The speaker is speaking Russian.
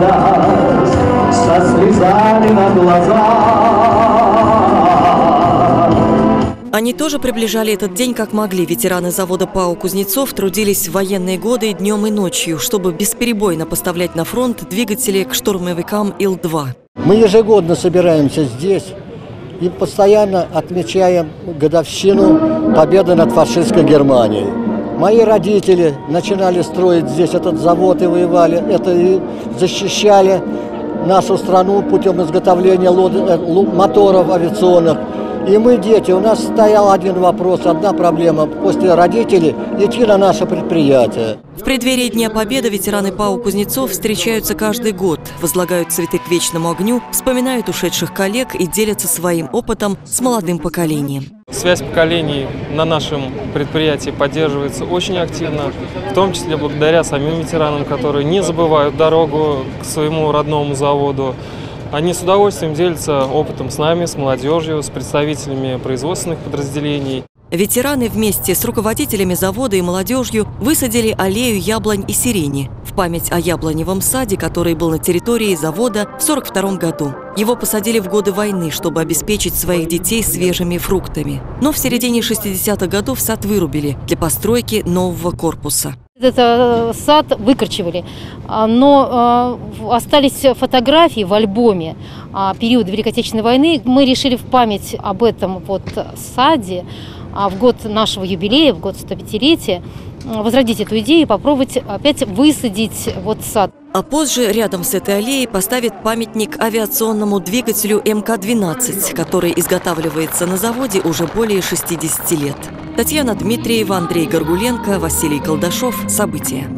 радость со слезами на глазах. Они тоже приближали этот день как могли. Ветераны завода ПАО «Кузнецов» трудились в военные годы и днем, и ночью, чтобы бесперебойно поставлять на фронт двигатели к штурмовикам Ил-2. Мы ежегодно собираемся здесь и постоянно отмечаем годовщину победы над фашистской Германией. Мои родители начинали строить здесь этот завод и воевали, и защищали нашу страну путем изготовления моторов авиационных. И мы, дети, у нас стоял один вопрос, одна проблема. После родителей идти на наше предприятие. В преддверии Дня Победы ветераны ПАО «Кузнецов» встречаются каждый год, возлагают цветы к вечному огню, вспоминают ушедших коллег и делятся своим опытом с молодым поколением. Связь поколений на нашем предприятии поддерживается очень активно, в том числе благодаря самим ветеранам, которые не забывают дорогу к своему родному заводу. Они с удовольствием делятся опытом с нами, с молодежью, с представителями производственных подразделений. Ветераны вместе с руководителями завода и молодежью высадили аллею яблонь и сирени в память о яблоневом саде, который был на территории завода в 1942 году. Его посадили в годы войны, чтобы обеспечить своих детей свежими фруктами. Но в середине 60-х годов сад вырубили для постройки нового корпуса. Этот сад выкорчевали, но остались фотографии в альбоме периода Великой Отечественной войны. Мы решили в память об этом вот саде, в год нашего юбилея, в год 105-летия, возродить эту идею и попробовать опять высадить вот сад. А позже рядом с этой аллеей поставят памятник авиационному двигателю МК-12, который изготавливается на заводе уже более 60 лет. Татьяна Дмитриева, Андрей Горгуленко, Василий Колдашов. События.